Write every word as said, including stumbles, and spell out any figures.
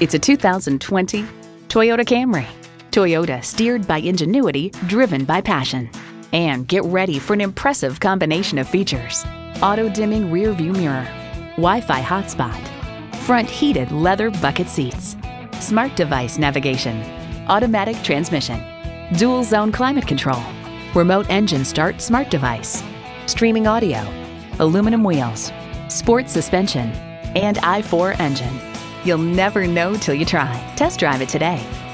It's a two thousand twenty Toyota Camry. Toyota, steered by ingenuity, driven by passion. And get ready for an impressive combination of features. Auto-dimming rear-view mirror, Wi-Fi hotspot, front heated leather bucket seats, smart device navigation, automatic transmission, dual zone climate control, remote engine start smart device, streaming audio, aluminum wheels, sport suspension, and I four engine. You'll never know till you try. Test drive it today.